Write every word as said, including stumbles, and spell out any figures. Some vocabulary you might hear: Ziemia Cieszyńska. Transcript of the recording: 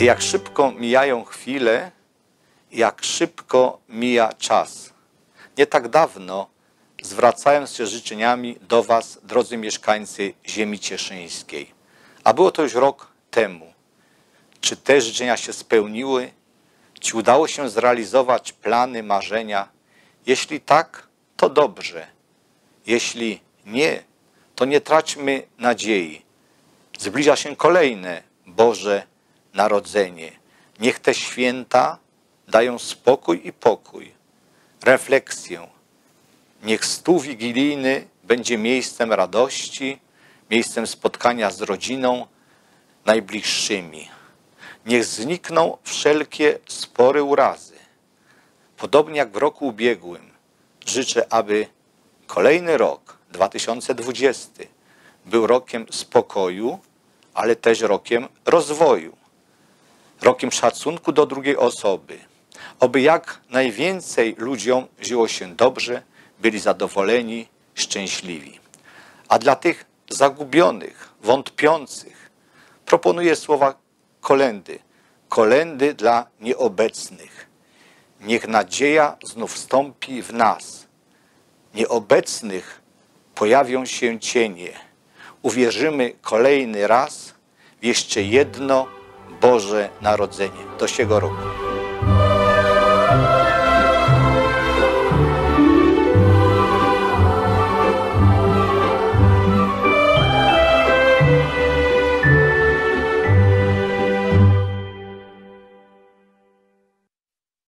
Jak szybko mijają chwile, jak szybko mija czas. Nie tak dawno, zwracając się życzeniami do Was, drodzy mieszkańcy Ziemi Cieszyńskiej. A było to już rok temu. Czy te życzenia się spełniły? Czy udało się zrealizować plany, marzenia? Jeśli tak, to dobrze. Jeśli nie, to nie traćmy nadziei. Zbliża się kolejne Boże Narodzenie. Niech te święta dają spokój i pokój, refleksję. Niech stół wigilijny będzie miejscem radości, miejscem spotkania z rodziną, najbliższymi. Niech znikną wszelkie spory, urazy. Podobnie jak w roku ubiegłym, życzę, aby kolejny rok, dwa tysiące dwudziesty, był rokiem spokoju, ale też rokiem rozwoju. Rokiem szacunku do drugiej osoby, aby jak najwięcej ludziom żyło się dobrze, byli zadowoleni, szczęśliwi. A dla tych zagubionych, wątpiących, proponuję słowa kolędy, kolędy dla nieobecnych. Niech nadzieja znów wstąpi w nas. Nieobecnych pojawią się cienie. Uwierzymy kolejny raz w jeszcze jedno Boże Narodzenie do siego roku.